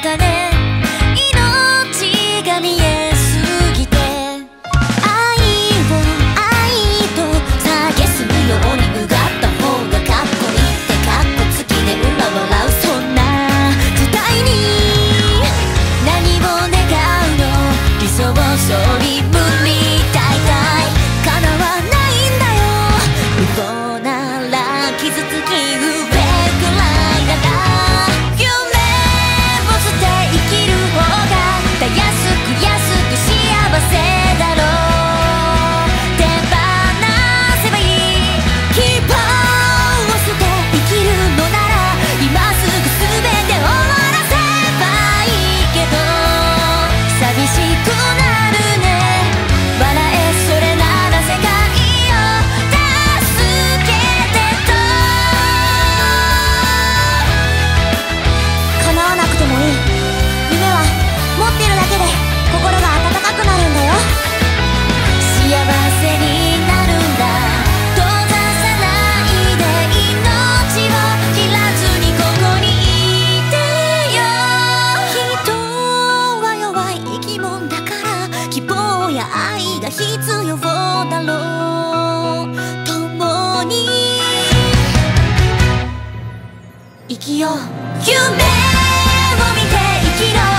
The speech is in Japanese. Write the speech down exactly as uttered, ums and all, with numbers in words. ただね、命が見えすぎて、愛を愛と蔑むようにうがった方がかっこいいってかっこつきで裏笑う、そんな時代に何を願うの、理想を背負い無理大体叶わないんだよ、無謀なら傷つき上必要だろう、共に生きよう、夢を見て生きろ。